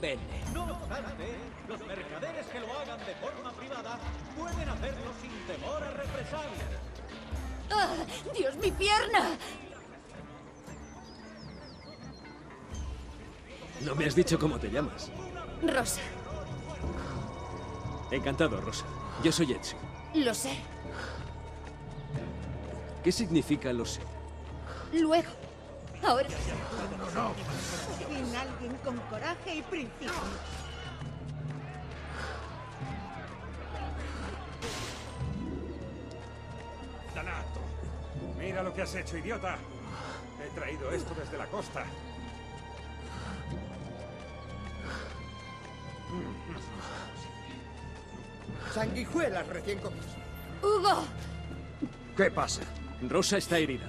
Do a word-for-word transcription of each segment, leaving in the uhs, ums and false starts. vende. No obstante, los mercaderes que lo hagan de forma privada pueden hacerlo sin temor a represalias. ¡Ah! ¡Dios, mi pierna! No me has dicho cómo te llamas. Rosa. Encantado, Rosa. Yo soy Ezio. Lo sé. ¿Qué significa lo sé? Luego. Ahora. No, no, no. Sin alguien con coraje y principio. Danato. Mira lo que has hecho, idiota. He traído esto desde la costa. Sanguijuelas recién comidas. ¡Hugo! ¿Qué pasa? Rosa está herida.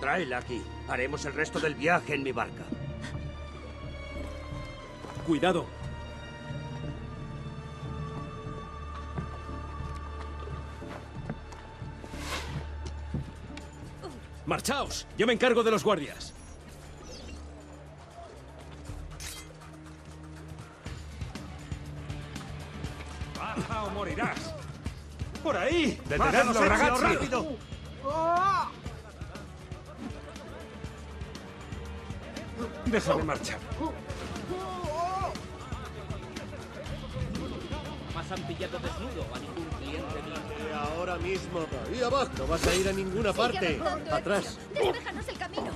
Tráela aquí. Haremos el resto del viaje en mi barca. Cuidado. ¡Marchaos! Yo me encargo de los guardias. ¡Baja o morirás! ¡Por ahí! ¡Detenedlo, ragazzi! ¡Rápido! Déjame marchar. Jamás han pillado desnudo a ningún cliente mío. Ahora mismo. Ahí abajo. No vas a ir a ninguna parte. Atrás. ¡Despejanos el camino!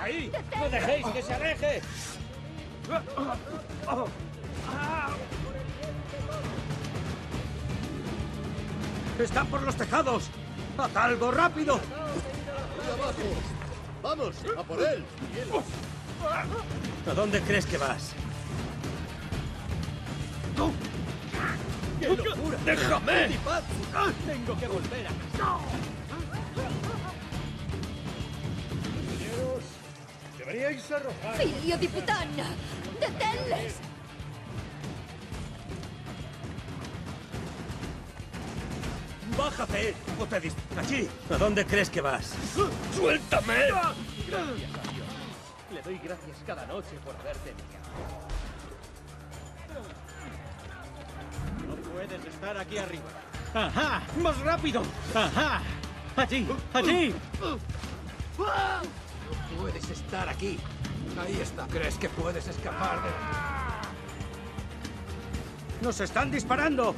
¡Ahí! ¡No dejéis que se aleje! ¡Están por los tejados! ¡Haz algo rápido! Abajo. ¡Vamos! ¡A por él! ¿A dónde crees que vas? ¡Qué locura! ¡Déjame! ¡Tengo que volver a casa! ¡Deberíais arrojar! ¡Filio di putana! ¡Deténles! ¡Bájate! ¡O te dis... ¡Aquí! ¿A dónde crees que vas? ¡Suéltame! Gracias a Dios. Le doy gracias cada noche por haberte enviado. No puedes estar aquí arriba. ¡Ajá! ¡Más rápido! ¡Ajá! ¡Allí! ¡Allí! No puedes estar aquí. Ahí está. ¿Crees que puedes escapar de...? ¡Nos están disparando!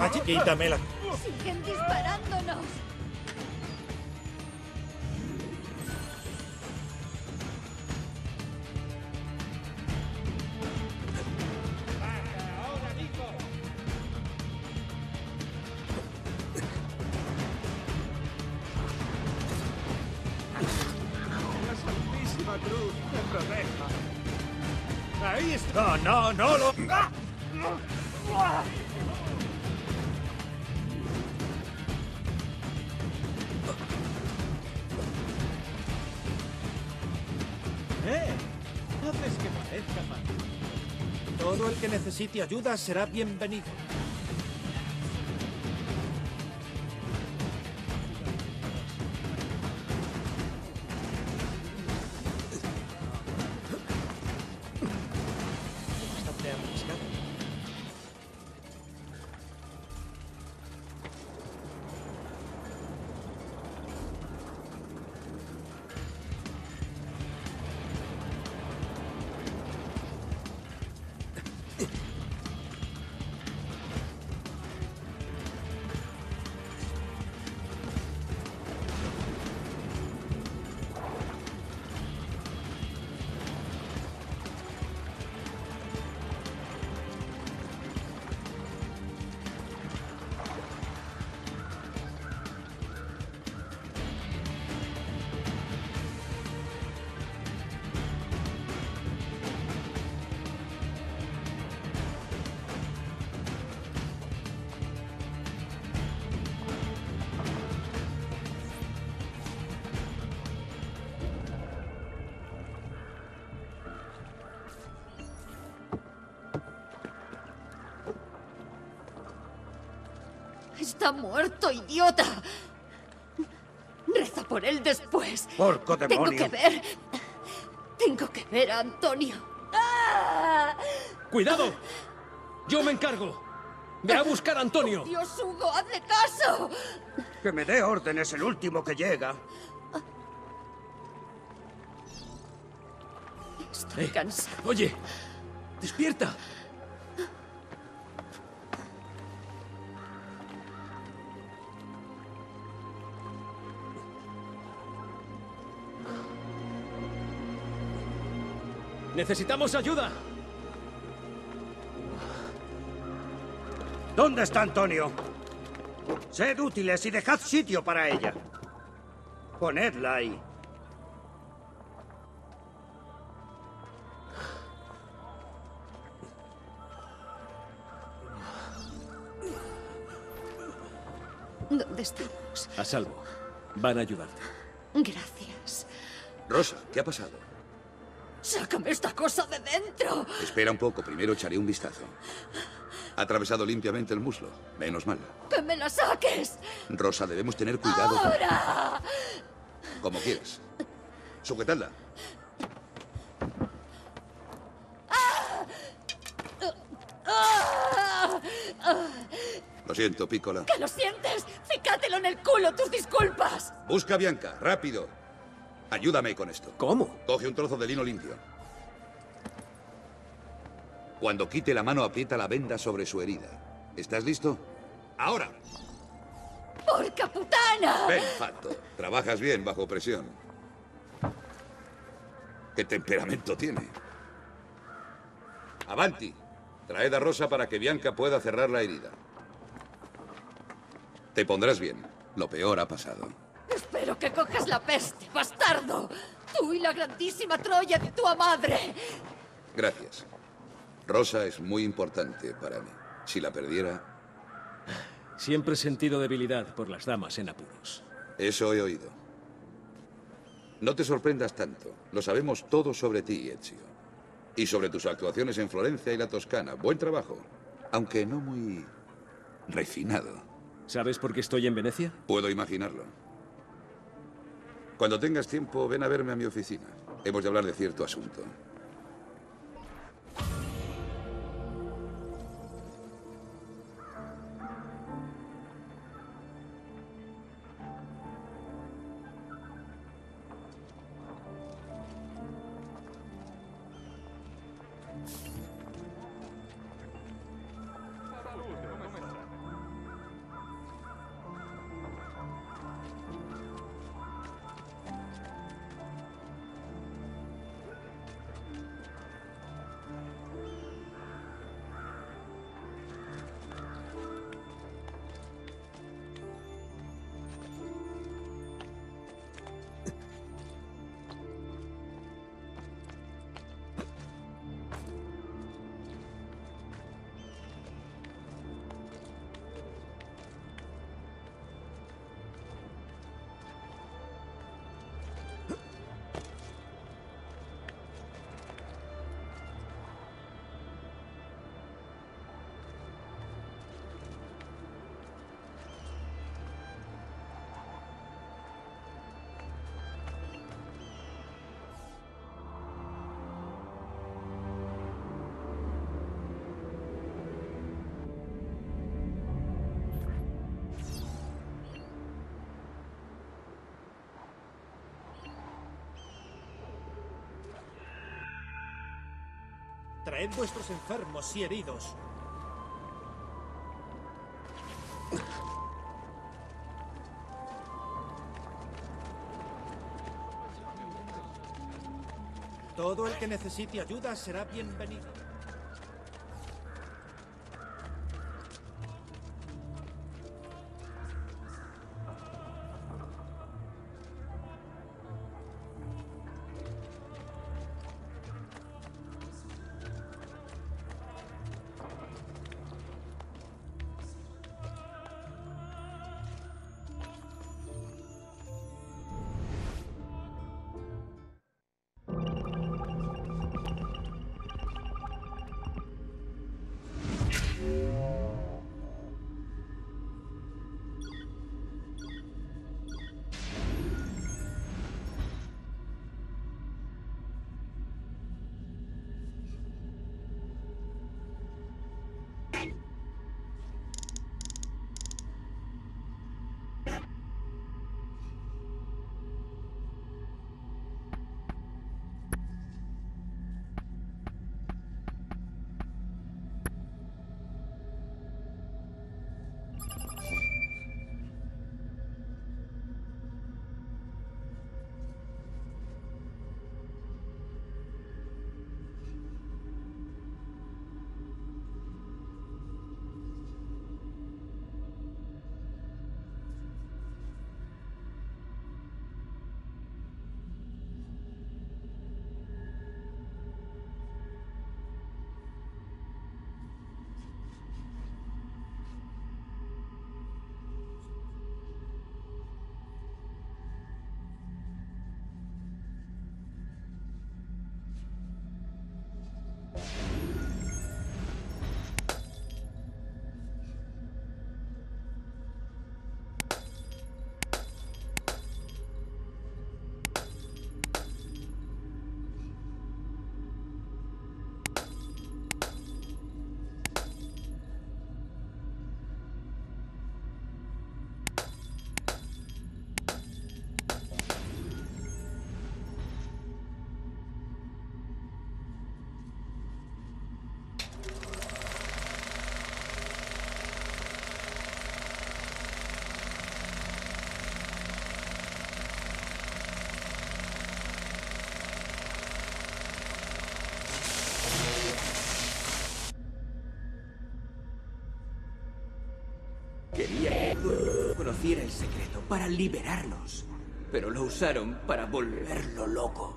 Allí, quítamela. ¡Siguen disparándonos! Ahí está. No, no, no lo... ¡Eh! Haces que parezca mal. Todo el que necesite ayuda será bienvenido. está muerto, idiota. Reza por él después. Porco demonio. Tengo que ver. Tengo que ver a Antonio. ¡Ah! ¡Cuidado! Yo me encargo. Ve a buscar a Antonio. ¡Oh, Dios, Hugo, hazle caso! Que me dé órdenes el último que llega. Estoy eh, cansado. Oye, despierta. Necesitamos ayuda. ¿Dónde está Antonio? Sed útiles y dejad sitio para ella. Ponedla ahí. ¿Dónde estamos? A salvo. Van a ayudarte. Gracias. Rosa, ¿qué ha pasado? ¡Sácame esta cosa de dentro! Espera un poco. Primero echaré un vistazo. Ha atravesado limpiamente el muslo. Menos mal. ¡Que me la saques! Rosa, debemos tener cuidado. ¡Ahora! Con... Como quieras. Sujetadla. ¡Ah! ¡Ah! ¡Ah! Lo siento, Pícola. ¿Qué lo sientes? ¡Cícatelo en el culo, tus disculpas! Busca a Bianca, rápido. Ayúdame con esto. ¿Cómo? Coge un trozo de lino limpio. Cuando quite la mano, aprieta la venda sobre su herida. ¿Estás listo? ¡Ahora! ¡Porca putana! Ven, Pato. Trabajas bien bajo presión. ¿Qué temperamento tiene? ¡Avanti! Traed a Rosa para que Bianca pueda cerrar la herida. Te pondrás bien. Lo peor ha pasado. Espero que cojas la peste, bastardo. Tú y la grandísima Troya de tu madre. Gracias. Rosa es muy importante para mí. Si la perdiera... Siempre he sentido debilidad por las damas en apuros. Eso he oído. No te sorprendas tanto. Lo sabemos todo sobre ti, Ezio. Y sobre tus actuaciones en Florencia y la Toscana. Buen trabajo. Aunque no muy... refinado. ¿Sabes por qué estoy en Venecia? Puedo imaginarlo. Cuando tengas tiempo, ven a verme a mi oficina. Hemos de hablar de cierto asunto. Traed vuestros enfermos y heridos. Todo el que necesite ayuda será bienvenido. conociera el secreto para liberarnos, pero lo usaron para volverlo loco.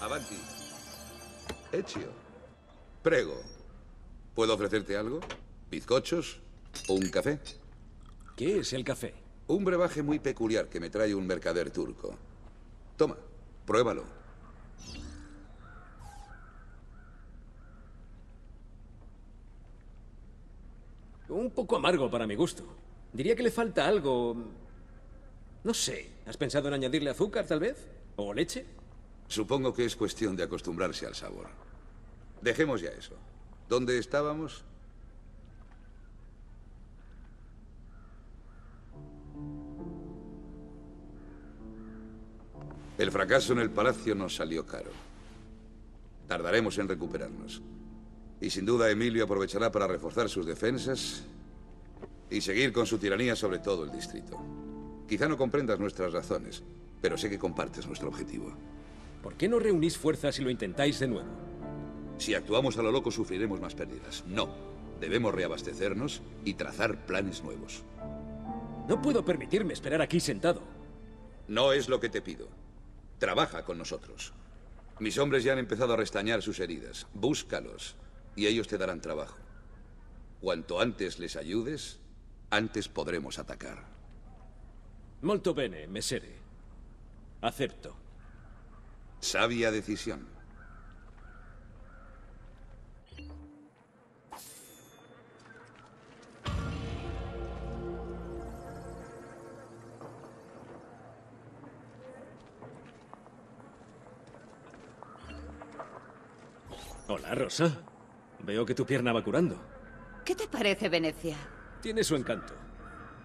Avanti. Ezio. Prego. ¿Puedo ofrecerte algo? ¿Bizcochos? ¿O un café? ¿Qué es el café? Un brebaje muy peculiar que me trae un mercader turco. Toma, pruébalo. Un poco amargo para mi gusto. Diría que le falta algo... No sé. ¿Has pensado en añadirle azúcar, tal vez? ¿O leche? Supongo que es cuestión de acostumbrarse al sabor. Dejemos ya eso. ¿Dónde estábamos? El fracaso en el palacio nos salió caro. Tardaremos en recuperarnos. Y sin duda Emilio aprovechará para reforzar sus defensas y seguir con su tiranía sobre todo el distrito. Quizá no comprendas nuestras razones, pero sé que compartes nuestro objetivo. ¿Por qué no reunís fuerzas y lo intentáis de nuevo? Si actuamos a lo loco sufriremos más pérdidas. No. Debemos reabastecernos y trazar planes nuevos. No puedo permitirme esperar aquí sentado. No es lo que te pido. Trabaja con nosotros. Mis hombres ya han empezado a restañar sus heridas. Búscalos y ellos te darán trabajo. Cuanto antes les ayudes, Antes podremos atacar. Molto bene, messere. Acepto. Sabia decisión. Hola, Rosa. Veo que tu pierna va curando. ¿Qué te parece Venecia? Tiene su encanto.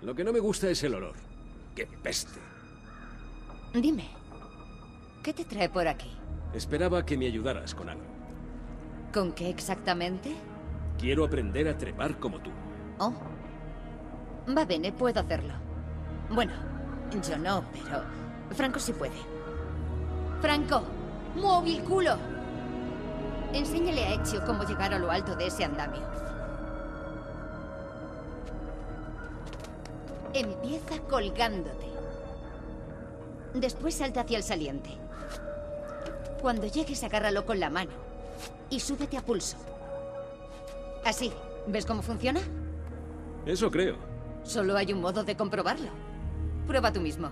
Lo que no me gusta es el olor. ¡Qué peste! Dime, ¿qué te trae por aquí? Esperaba que me ayudaras con algo. ¿Con qué exactamente? Quiero aprender a trepar como tú. Oh. Va bene, puedo hacerlo. Bueno, yo no, pero... Franco sí puede. ¡Franco! ¡Mueve el culo! Enséñale a Ezio cómo llegar a lo alto de ese andamio. Empieza colgándote. Después salta hacia el saliente. Cuando llegues, agárralo con la mano y súbete a pulso. Así, ¿ves cómo funciona? Eso creo. Solo hay un modo de comprobarlo. Prueba tú mismo.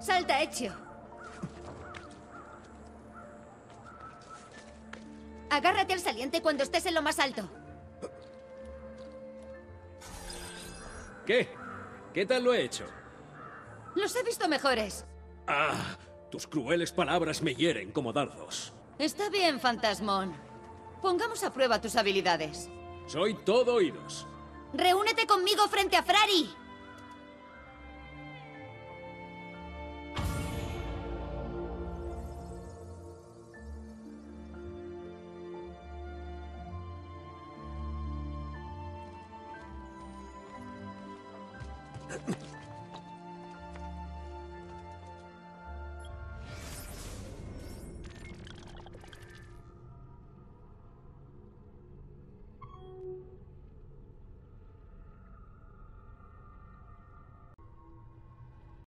¡Salta, Ezio! Agárrate al saliente cuando estés en lo más alto. ¿Qué? ¿Qué tal lo he hecho? Los he visto mejores. ¡Ah! Tus crueles palabras me hieren como dardos. Está bien, fantasmón. Pongamos a prueba tus habilidades. Soy todo oídos. ¡Reúnete conmigo frente a Frari!